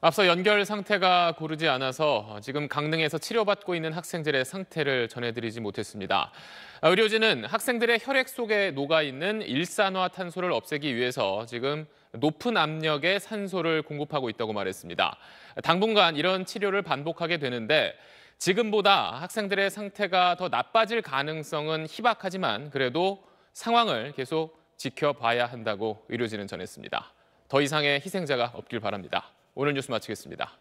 앞서 연결 상태가 고르지 않아서 지금 강릉에서 치료받고 있는 학생들의 상태를 전해드리지 못했습니다. 의료진은 학생들의 혈액 속에 녹아있는 일산화탄소를 없애기 위해서 지금 높은 압력의 산소를 공급하고 있다고 말했습니다. 당분간 이런 치료를 반복하게 되는데 지금보다 학생들의 상태가 더 나빠질 가능성은 희박하지만 그래도 상황을 계속 지켜봐야 한다고 의료진은 전했습니다. 더 이상의 희생자가 없길 바랍니다. 오늘 뉴스 마치겠습니다.